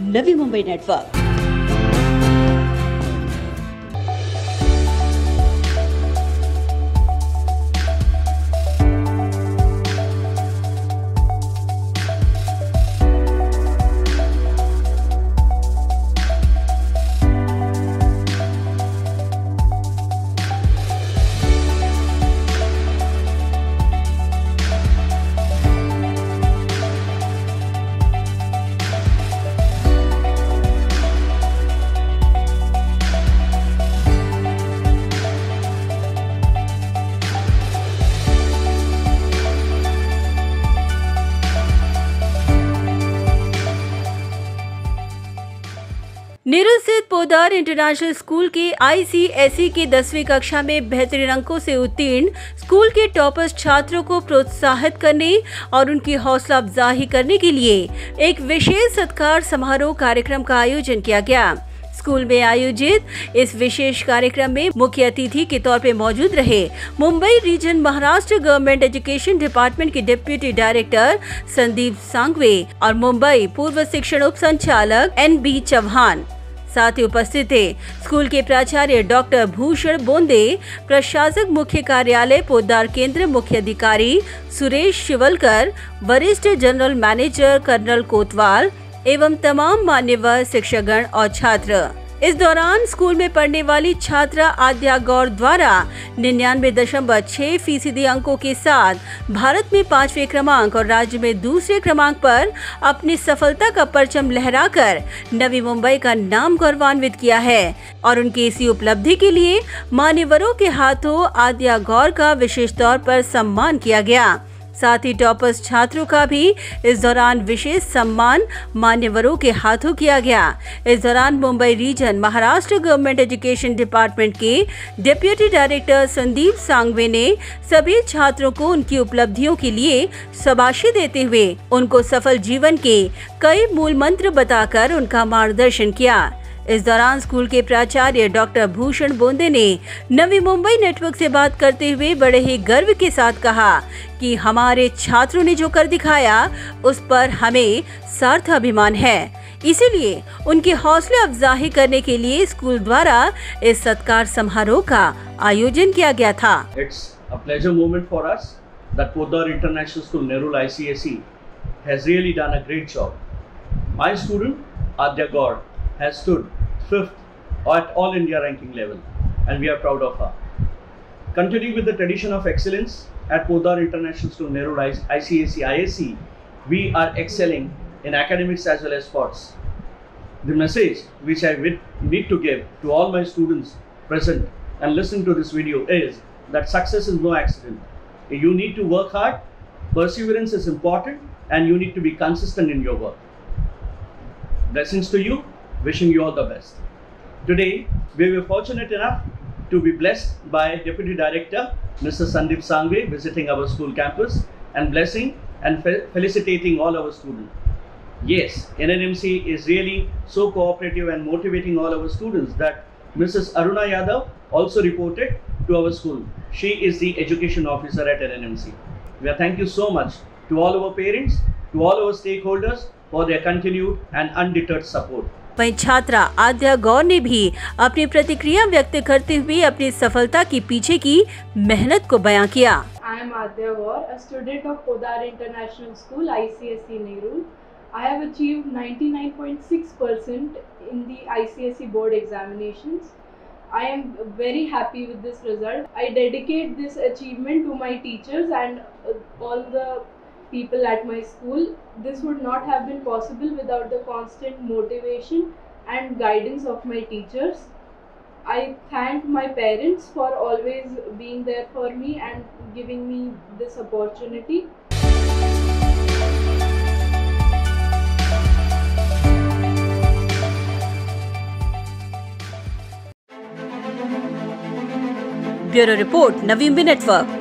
नवी Mumbai network. निर्वसित Podar international school के ICSE के 10वीं कक्षा में बेहतरीन अंकों से उत्तीर्ण स्कूल के टॉपर्स छात्रों को प्रोत्साहित करने और उनकी हौसला अफजाही करने के लिए एक विशेष सत्कार समारोह कार्यक्रम का आयोजन किया गया। स्कूल में आयोजित इस विशेष कार्यक्रम में मुख्य अतिथि के तौर पर मौजूद रहे Mumbai region Maharashtra government education department के डिप्टी डायरेक्टर संदीप सांगवे और मुंबई पूर्व शिक्षण उप संचालक NB चौहान। साथ ही उपस्थित थे स्कूल के प्राचार्य डॉक्टर भूषण बोंदे, प्रशासक मुख्य कार्यालय पोदार केंद्र मुख्य अधिकारी सुरेश शिवलकर, वरिष्ठ जनरल मैनेजर कर्नल कोतवाल एवं तमाम मान्यवर शिक्षकगण और छात्र। इस दौरान स्कूल में पढ़ने वाली छात्रा आद्या गौर द्वारा 99.6% अंकों के साथ भारत में 5वें क्रमांक और राज्य में 2रे क्रमांक पर अपनी सफलता का परचम लहराकर नवी मुंबई का नाम गौरवान्वित किया है और उनकी इसी उपलब्धि के लिए मान्यवरों के हाथों आद्या गौर का विशेष तौर पर सम्मान किया गया। साथ ही टॉपर्स छात्रों का भी इस दौरान विशेष सम्मान मान्यवरों के हाथों किया गया। इस दौरान Mumbai region Maharashtra government education department के डिप्टी डायरेक्टर संदीप सांगवे ने सभी छात्रों को उनकी उपलब्धियों के लिए शाबाशी देते हुए उनको सफल जीवन के कई मूल मंत्र बताकर उनका मार्गदर्शन किया। इस दौरान स्कूल के प्राचार्य डॉक्टर भूषण बोंदे ने नवी मुंबई नेटवर्क से बात करते हुए बड़े ही गर्व के साथ कहा कि हमारे छात्रों ने जो कर दिखाया उस पर हमें सार्थ अभिमान है, इसीलिए उनकी हौसला अफजाही करने के लिए स्कूल द्वारा इस सत्कार समारोह का आयोजन किया गया था। It's a pleasure moment for us that Podar international school Nerul ICSE has really done a great job. My student Aadya Gaur has stood 5th at all India ranking level and we are proud of her. Continuing with the tradition of excellence at Podar International School Nerul ICSE ISE, we are excelling in academics as well as sports. The message which I need to give to all my students present and listening to this video is that success is no accident. You need to work hard, perseverance is important and you need to be consistent in your work. Blessings to you. Wishing you all the best. Today, we were fortunate enough to be blessed by Deputy Director Mr. Sandeep Sangave visiting our school campus and blessing and felicitating all our students. Yes, NMMC is really so cooperative and motivating all our students that Mrs. Aruna Yadav also reported to our school. She is the Education Officer at NMMC. We thank you so much to all our parents, to all our stakeholders for their continued and undeterred support. वहीं छात्रा आद्या गौर ने भी अपनी प्रतिक्रिया व्यक्त करते हुए अपनी सफलता के पीछे की मेहनत को बयां किया। I am Aadya Gaur, student of Podar international school ICSE Nerul. I have achieved 99.6% in the ICSE board examinations. I am very happy with this result. I dedicate this achievement to my teachers and all the people at my school. This would not have been possible without the constant motivation and guidance of my teachers. I thank my parents for always being there for me and giving me this opportunity. Bureau Report, Navi Mumbai Network।